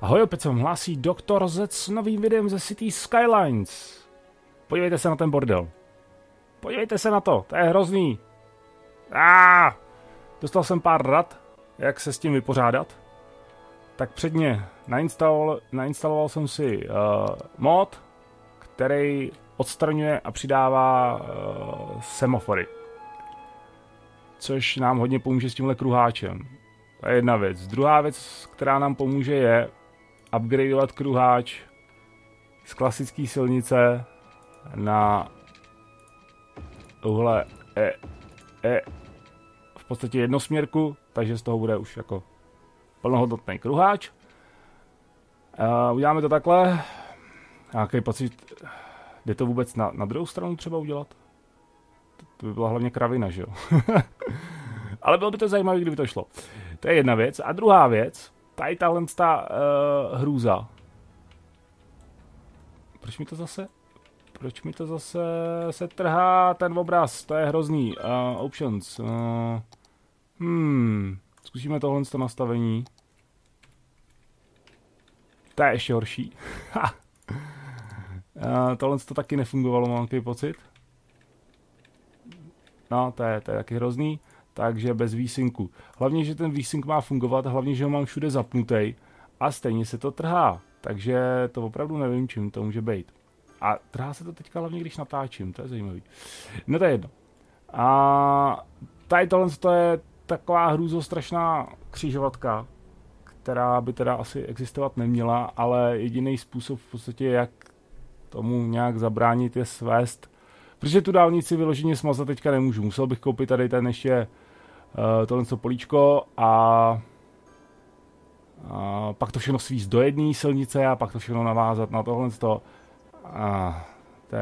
Ahoj, opět se vám hlásí doktor Zec s novým videem ze Cities: Skylines. Podívejte se na ten bordel. Podívejte se na to, to je hrozný. Dostal jsem pár rad, jak se s tím vypořádat. Tak předně nainstaloval jsem si mod, který odstraňuje a přidává semafory. Což nám hodně pomůže s tímhle kruháčem. To je jedna věc. Druhá věc, která nám pomůže, je upgradeovat kruháč z klasické silnice na tuhle v podstatě jednosměrku, takže z toho bude už jako plnohodnotný kruháč. Uděláme to takhle. Jaký pocit, jde to vůbec na druhou stranu třeba udělat? To by byla hlavně kravina, že jo? Ale bylo by to zajímavé, kdyby to šlo. To je jedna věc. A druhá věc, tady ta hrůza. Proč mi to zase se trhá ten obraz? To je hrozný. Options. Zkusíme tohle z toho nastavení. To je ještě horší. Tohle to taky nefungovalo, mám takový pocit. No, to je taky hrozný. Takže bez výsynku. Hlavně, že ten výsynk má fungovat, hlavně, že ho mám všude zapnutý a stejně se to trhá. Takže to opravdu nevím, čím to může být. A trhá se to teďka hlavně, když natáčím, to je zajímavý. No to je jedno. A tady tohle to je taková hrůzostrašná křižovatka, která by teda asi existovat neměla, ale jediný způsob v podstatě, jak tomu nějak zabránit, je svést. Protože tu dálnici vyloženě smazat teďka nemůžu. Musel bych koupit tady ten ještě tohle políčko a pak to všechno svíst do jedné silnice a pak to všechno navázat na tohle. To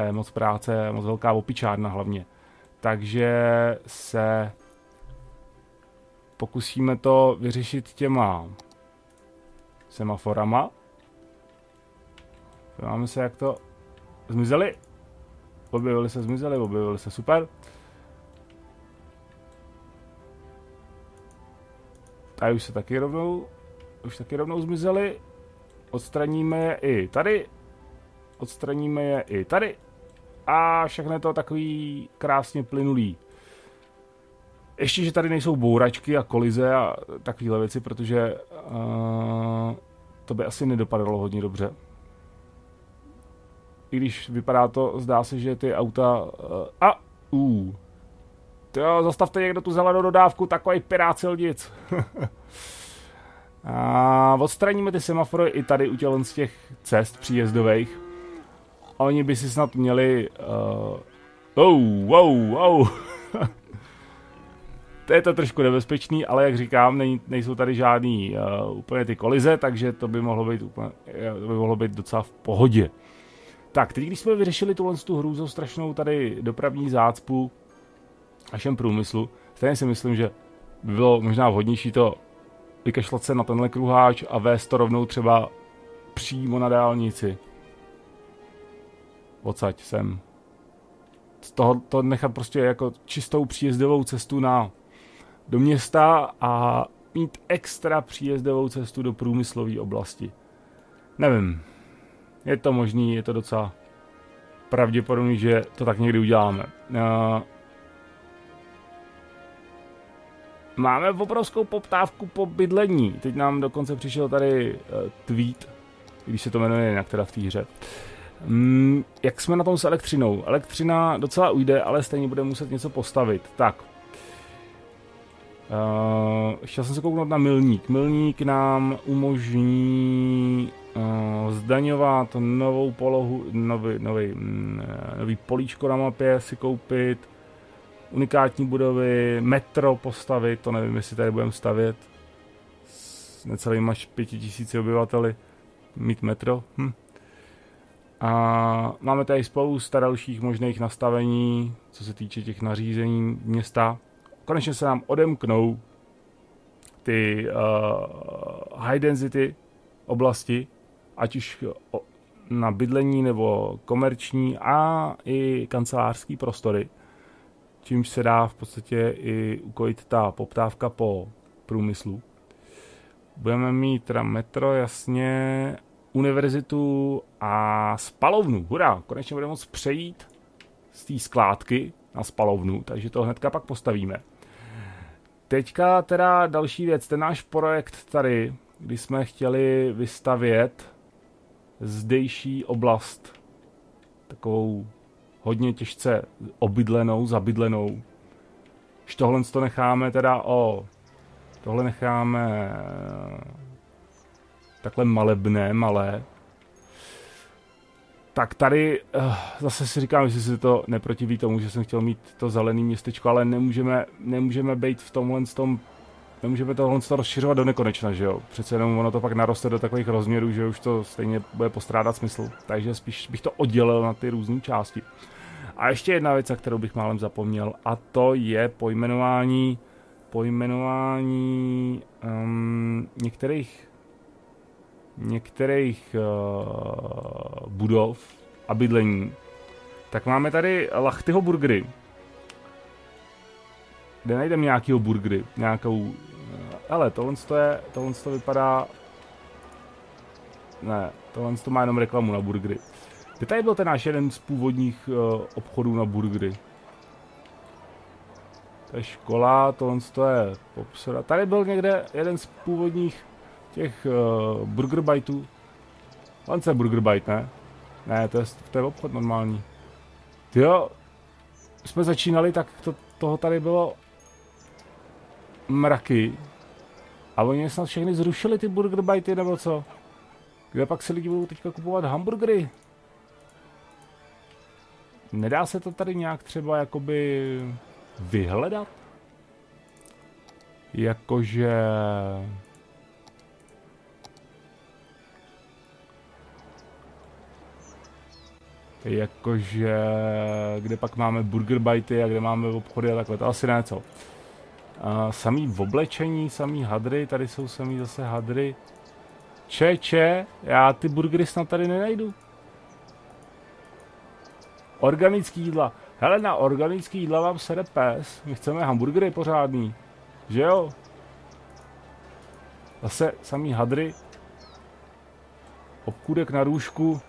je moc práce, moc velká opičárna hlavně. Takže se pokusíme to vyřešit těma semaforama. Podíváme se, jak to zmizeli. Objevili se, zmizeli, super. Tady už se taky rovnou zmizeli. Odstraníme je i tady. Odstraníme je i tady. A všechno je to takový krásně plynulý. Ještě, že tady nejsou bouračky a kolize a takovéhle věci, protože to by asi nedopadalo hodně dobře. I když vypadá to, zdá se, že ty auta... zastavte někdo tu zelenou dodávku, takový pirát silnic. A odstraníme ty semafory i tady u tělen z těch cest příjezdových. Oni by si snad měli... To je to trošku nebezpečný, ale jak říkám, nejsou tady žádný úplně ty kolize, takže to by mohlo být, docela v pohodě. Tak, teď když jsme vyřešili tu hrůzou strašnou tady dopravní zácpu našem průmyslu, stejně si myslím, že by bylo možná vhodnější to vykašlat se na tenhle kruháč a vést to rovnou třeba přímo na dálnici. Odsaď sem. Z toho to nechat prostě jako čistou příjezdovou cestu do města a mít extra příjezdovou cestu do průmyslové oblasti. Nevím. Je to možný, je to docela pravděpodobný, že to tak někdy uděláme. Máme obrovskou poptávku po bydlení. Teď nám dokonce přišel tady tweet, když se to jmenuje jinak teda v té hře. Jak jsme na tom s elektřinou? Elektřina docela ujde, ale stejně bude muset něco postavit. Tak. Chtěl jsem se kouknout na milník. Milník nám umožní... zdaňovat novou polohu, nový políčko na mapě si koupit, unikátní budovy, metro postavit, to nevím, jestli tady budeme stavět s necelými 5000 obyvateli, mít metro. A máme tady spoustu dalších možných nastavení, co se týče těch nařízení města. Konečně se nám odemknou ty high density oblasti, ať už na bydlení nebo komerční a i kancelářský prostory, čímž se dá v podstatě i ukojit ta poptávka po průmyslu. Budeme mít teda metro, jasně, univerzitu a spalovnu. Hurá, konečně budeme moct přejít z té skládky na spalovnu, takže to hnedka pak postavíme. Teďka teda další věc, ten náš projekt tady, kdy jsme chtěli vystavět zdejší oblast, takovou hodně těžce obydlenou, zabydlenou. Když tohle to necháme teda tohle necháme takhle malebné, malé. Tak tady zase si říkám, jestli se to neprotiví tomu, že jsem chtěl mít to zelené městečko, ale nemůžeme být v tomhle tom, nemůžeme tohle rozšiřovat do nekonečna, že jo? Přece jenom ono to pak naroste do takových rozměrů, že už to stejně bude postrádat smysl. Takže spíš bych to oddělil na ty různé části. A ještě jedna věc, na kterou bych málem zapomněl, a to je pojmenování některých budov a bydlení. Tak máme tady Lachtyho burgery. Kde najdeme nějakýho burgery? Nějakou... Hele, tohle to vypadá... Ne, tohle to má jenom reklamu na burgery. Kde tady byl ten náš jeden z původních obchodů na burgery? To je škola, tohle to je popsora. Tady byl někde jeden z původních těch Burger Biteů. Lance Burger Bite, ne? Ne, to je obchod normální. Jo, jsme začínali, tak toho tady bylo mraky. A oni snad všechny zrušili ty Burger Bitey, nebo co? Kde pak si lidi budou teďka kupovat hamburgery? Nedá se to tady nějak třeba jakoby vyhledat? Jakože... kde pak máme Burger Bitey a kde máme obchody a takhle, to asi ne, co? Samý v oblečení, samý hadry, tady jsou samý zase hadry. Já ty burgery snad tady nenajdu. Organický jídla. Hele, na organický jídla vám sere pes, my chceme hamburgery pořádný, že jo? Zase samý hadry. Obkůdek na růžku.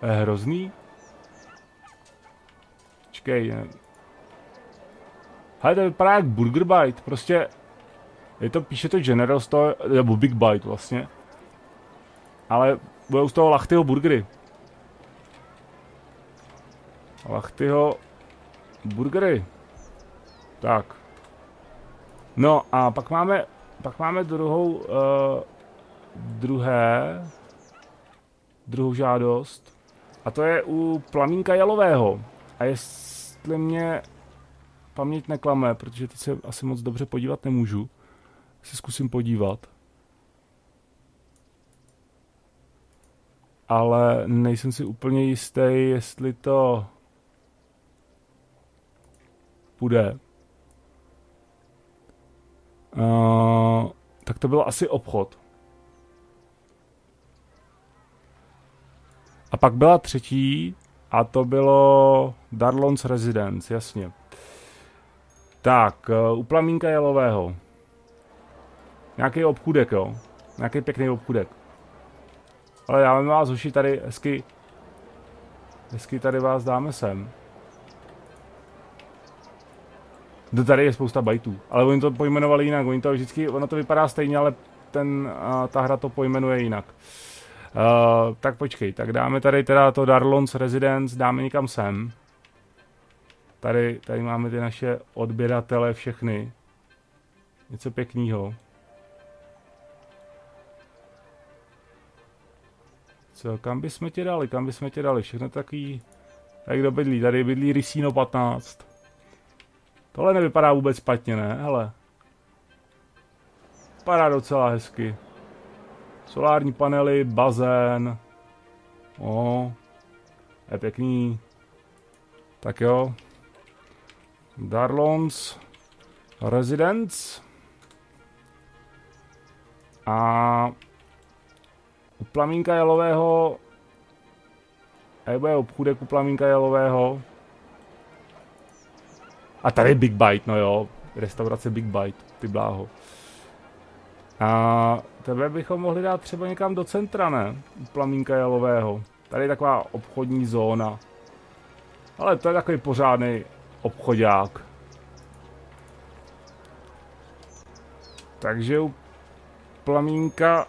To je hrozný. Čekej, ne. Hele, to vypadá jak Burger Bite, prostě... píše to General Store, nebo Big Bite vlastně. Ale budou z toho Lachtyho burgery. Tak. No a pak máme... druhou... Druhou žádost. A to je u Plamínka Jalového. A jestli mě paměť neklame, protože teď se asi moc dobře podívat nemůžu, se zkusím podívat. Ale nejsem si úplně jistý, jestli to půjde. Tak to byl asi obchod. A pak byla třetí, a to bylo Darlon's Residence, jasně. Tak, u Plamínka Jalového. Nějaký obchůdek, jo. Nějaký pěkný obchůdek. Ale dáme vás, hoši, tady hezky. Hezky tady vás dáme sem. Tady je spousta bajtů, ale oni to pojmenovali jinak. Ono to vypadá stejně, ale ta hra to pojmenuje jinak. Tak počkej, tak dáme tady teda to Darlon's Residence, dáme někam sem. Tady máme ty naše odběratele všechny. Něco pěkného. Co, kam bychom tě dali? Všechno takový, tak kdo bydlí, tady bydlí Risino 15. Tohle nevypadá vůbec špatně, ne? Hele. Vypadá docela hezky. Solární panely, bazén. Je pěkný. Tak jo. Darlon's Residence. A u Plamínka Jalového. Tady bude obchůdek u Plamínka Jalového. A tady Big Bite, no jo. restaurace Big Bite, ty bláho. A tebe bychom mohli dát třeba někam do centra, ne? U Plamínka Jalového. Tady je taková obchodní zóna. Ale to je takový pořádný obchodák. Takže u Plamínka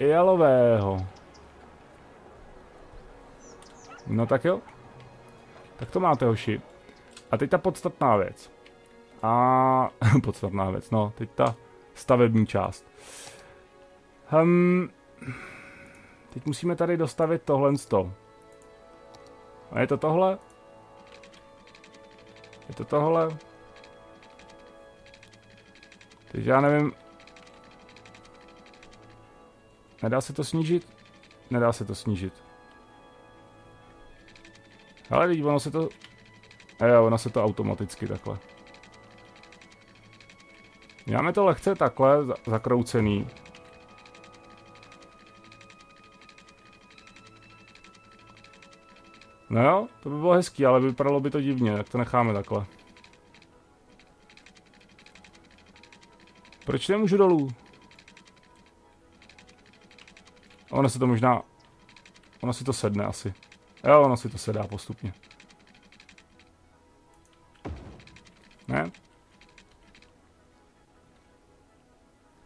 Jalového. No tak jo. Tak to máte, hoši. A teď ta podstatná věc. A podstatná věc, no, teď ta stavební část. Teď musíme tady dostavit tohle sto. A je to tohle? Je to tohle? Takže já nevím. Nedá se to snížit? Nedá se to snížit. Ale lidi, ono se to... Jo, ono se to automaticky takhle. Máme to lehce takhle zakroucený. No jo, to by bylo hezký, ale vypadalo by to divně, tak to necháme takhle. Proč nemůžu dolů? Ono se to možná... Ono si to sedne asi. Jo, ono si to sedá postupně. Ne?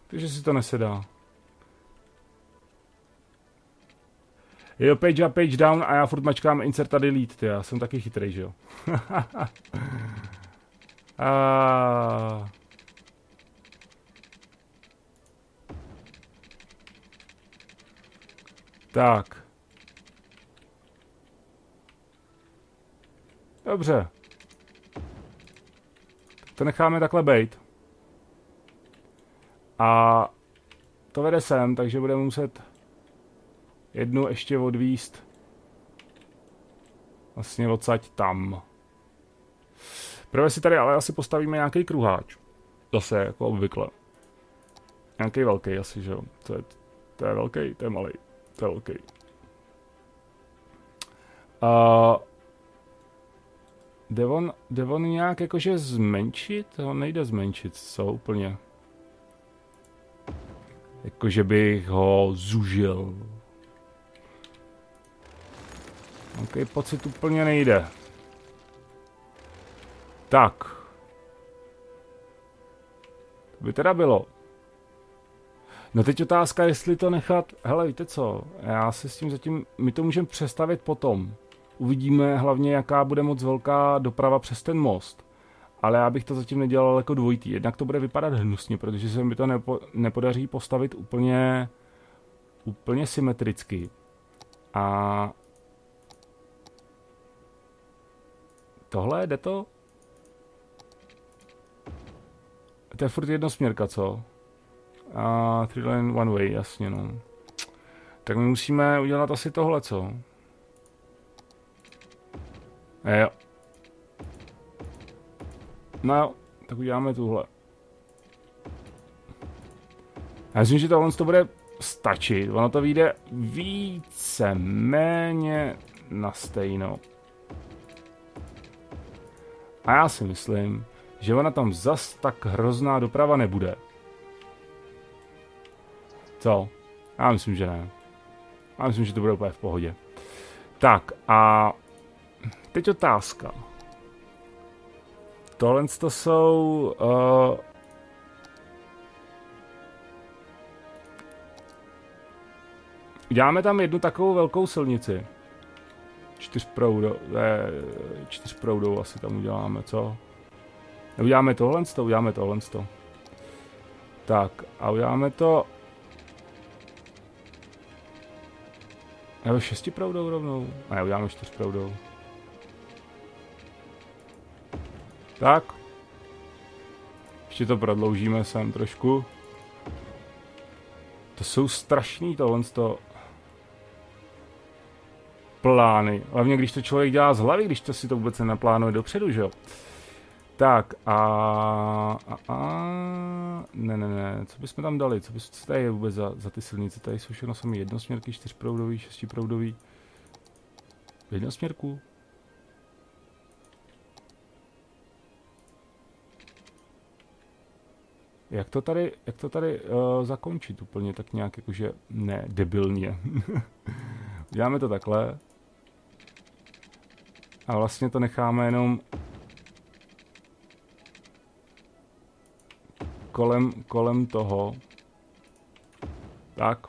Takže si to nesedá. Jo, page up, page down a já furt mačkám insert a delete, ty, já jsem taky chytrej, že jo? A... Tak. Dobře. To necháme takhle bejt. A to vede sem, takže budeme muset jednu ještě odvíst. Vlastně odsaď tam. Prvé si tady ale asi postavíme nějaký kruháč. Zase, jako obvykle. Nějaký velký asi, že jo. To je velký, to je malý. To je velký. Jde on nějak jakože zmenšit? Ho nejde zmenšit, co úplně. Jakože bych ho zužil. Nějaký pocit úplně nejde. Tak. To by teda bylo. No teď otázka, jestli to nechat... Hele, víte co? Já se s tím zatím... My to můžeme přestavit potom. Uvidíme hlavně, jaká bude moc velká doprava přes ten most. Ale já bych to zatím nedělal jako dvojitý. Jednak to bude vypadat hnusně, protože se mi to nepodaří postavit úplně symetricky. A... Tohle, jde to? To je furt jednosměrka, co? A 3-lane one way, jasně, no. Tak my musíme udělat asi tohle, co? Jo. No jo, tak uděláme tuhle. Já myslím, že tohle to bude stačit. Ono to vyjde víceméně na stejno. A já si myslím, že ona tam zas tak hrozná doprava nebude. Co? Já myslím, že ne. Já myslím, že to bude úplně v pohodě. Tak a teď otázka. Tohle to jsou... Děláme tam jednu takovou velkou silnici. Čtyřproudou asi tam uděláme, co? Uděláme tohle, uděláme tohle. Tak a uděláme to... Nebo 6proudou rovnou? Ne, uděláme 4proudou. Tak. Ještě to prodloužíme sem trošku. To jsou strašný tohle plány. Hlavně když to člověk dělá z hlavy, když to si to vůbec nenaplánuje dopředu, že jo? Tak Ne, co bychom tam dali? Co byste tady je vůbec za ty silnice? Tady jsou všechno sami jednosměrky, 4proudový, 6proudový. Jednosměrku? Jak to tady zakončit úplně tak nějak jakože ne, debilně. Děláme to takhle. A vlastně to necháme jenom kolem toho. Tak.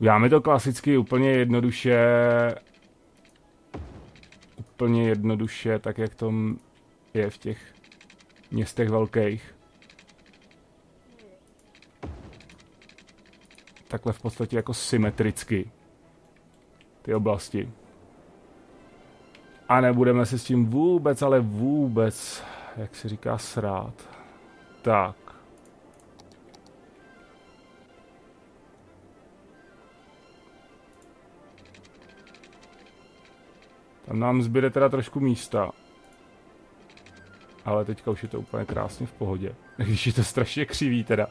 Uděláme to klasicky úplně jednoduše, tak jak to je v těch městech velkých. Takhle v podstatě jako symetricky ty oblasti. A nebudeme se s tím vůbec, ale vůbec, jak se říká, srát. Tak. Tam nám zbyde teda trošku místa. Ale teďka už je to úplně krásně v pohodě. Když je to strašně křivý teda.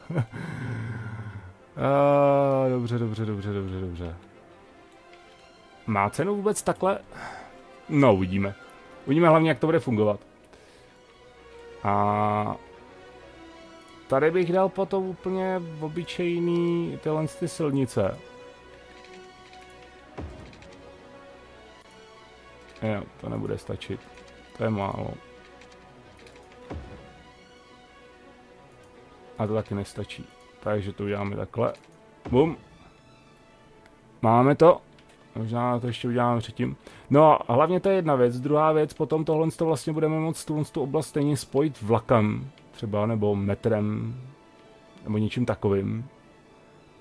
Dobře. Má cenu vůbec takhle? No, uvidíme. Uvidíme hlavně, jak to bude fungovat. A tady bych dal potom úplně obyčejný tyhle ty silnice. Jo, to nebude stačit. To je málo. A to taky nestačí. Takže to uděláme takhle. Bum. Máme to. Možná to ještě uděláme předtím. No a hlavně to je jedna věc. Druhá věc, potom tohle vlastně budeme moct tu oblast stejně spojit vlakem. Třeba nebo metrem. Nebo něčím takovým.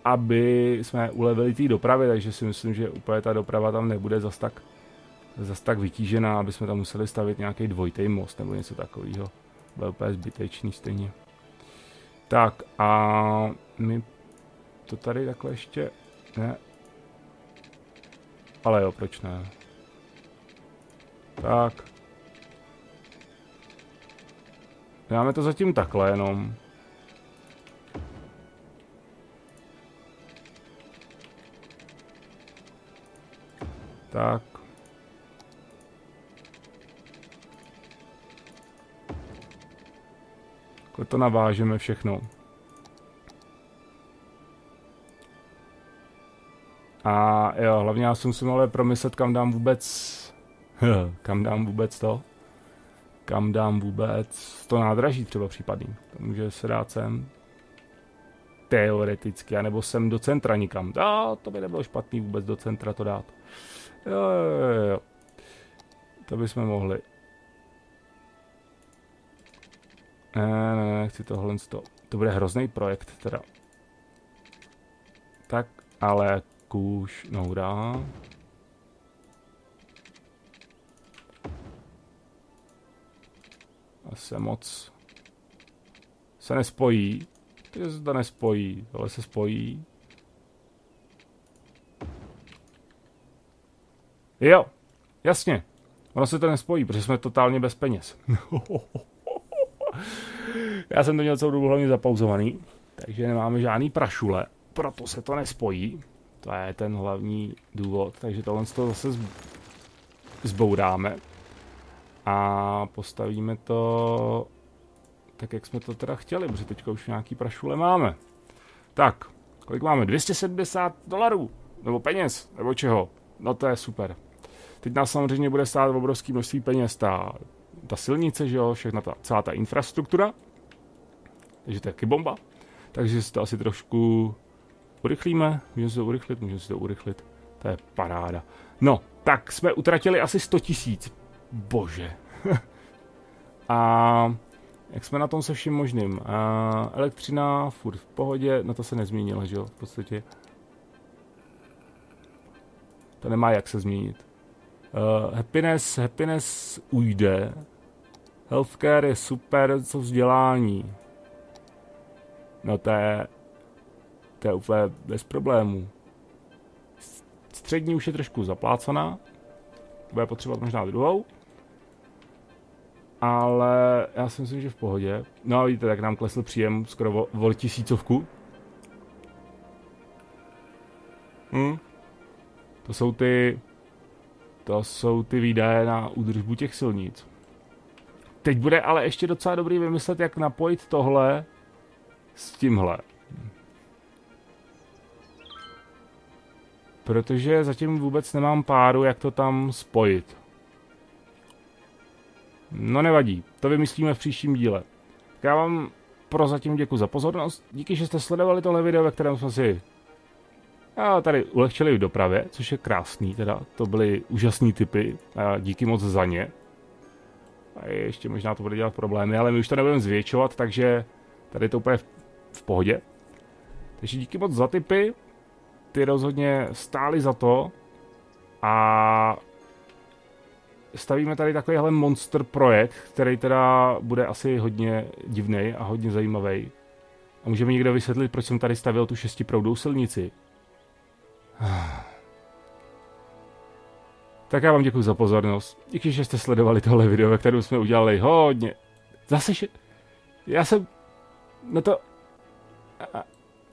Aby jsme ulevili té dopravy, takže si myslím, že úplně ta doprava tam nebude zas tak vytížená, aby jsme tam museli stavit nějaký dvojitý most nebo něco takového. Bude úplně zbytečný stejně. Tak a my to tady takhle ještě ne. Ale jo, proč ne? Tak. Dáme to zatím takhle jenom. Tak. To navážeme všechno. A jo, hlavně já jsem musím ale promyslet, kam dám vůbec to nádraží třeba případný. To může se dát sem. Teoreticky, anebo sem do centra nikam. No, to by nebylo špatný vůbec do centra to dát. Jo. To bychom mohli. Ne, chci tohle. To bude hrozný projekt teda. Tak, ale kůž noura. A se moc. Se nespojí. Takže se to nespojí. Tohle se spojí. Jo, jasně. Ono se to nespojí, protože jsme totálně bez peněz. Já jsem to měl celou dobu hlavně zapauzovaný, takže nemáme žádný prašule, proto se to nespojí. To je ten hlavní důvod, takže tohle z toho zase zbouráme. A postavíme to tak, jak jsme to teda chtěli, protože teďka už nějaký prašule máme. Tak, kolik máme? $270, nebo peněz, nebo čeho? No to je super. Teď nás samozřejmě bude stát obrovské množství peněz ta silnice, že jo, všechna celá ta infrastruktura. Takže to je taky bomba. Takže si to asi trošku urychlíme. Můžeme si to urychlit. To je paráda. No, tak jsme utratili asi 100 000. Bože. A jak jsme na tom se vším možným? Elektřina, furt v pohodě, no to se nezměnilo, že jo, v podstatě. To nemá jak se změnit. Happiness ujde. Healthcare je super, co vzdělání. No to je úplně bez problémů. Střední už je trošku zaplácaná. Bude potřebovat možná druhou. Ale já si myslím, že v pohodě. No a vidíte, tak nám klesl příjem skoro o 1000. To jsou ty výdaje na údržbu těch silnic. Teď bude ale ještě docela dobrý vymyslet, jak napojit tohle s tímhle. Protože zatím vůbec nemám páru, jak to tam spojit. No nevadí, to vymyslíme v příštím díle. Já vám prozatím děkuji za pozornost, díky, že jste sledovali tohle video, ve kterém jsme si tady ulehčili v dopravě, což je krásný teda, to byly úžasné tipy, díky moc za ně. A ještě možná to bude dělat problémy, ale my už to nebudeme zvětšovat, takže tady je to úplně v pohodě. Takže díky moc za tipy, ty rozhodně stály za to a stavíme tady takovýhle monster projekt, který teda bude asi hodně divný a hodně zajímavý. A můžeme někdo vysvětlit, proč jsem tady stavil tu šestiproudou silnici. Tak já vám děkuji za pozornost. Díky, že jste sledovali tohle video, ve kterém jsme udělali hodně. Zase, já jsem... No to...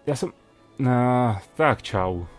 Já jsem... Tak, čau.